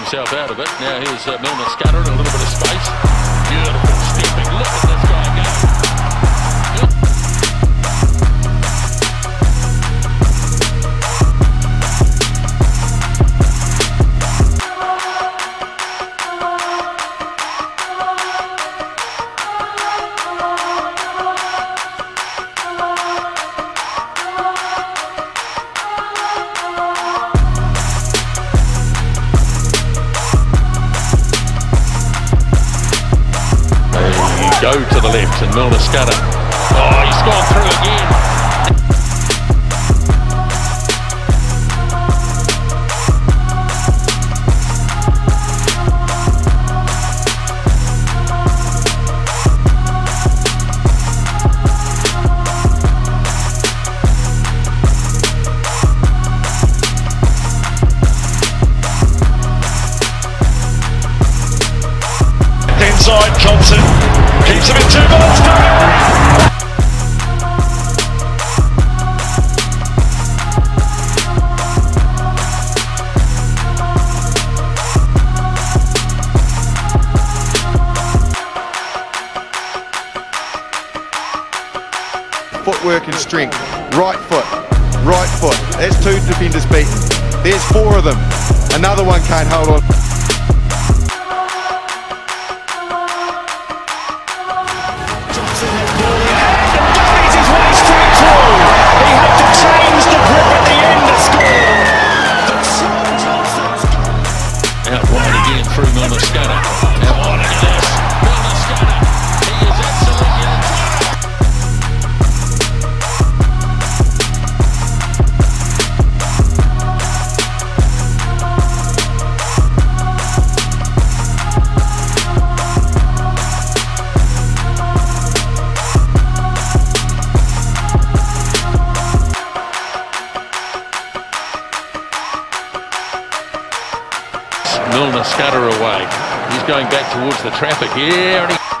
himself out of it. Now here's Milner-Skudder in a little bit of space. Beautiful stepping. Look at this guy go. Go to the left and Milner-Skudder. Oh, he's gone through again. Inside, Johnson keeps him in 2 minutes time. Footwork and strength. Right foot, right foot. That's two defenders beaten. There's four of them. Another one can't hold on. Out wide again through Milner-Skudder. Now what is this? Milner-Skudder. He is absolutely on Milner-Skudder away. He's going back towards the traffic here. Yeah,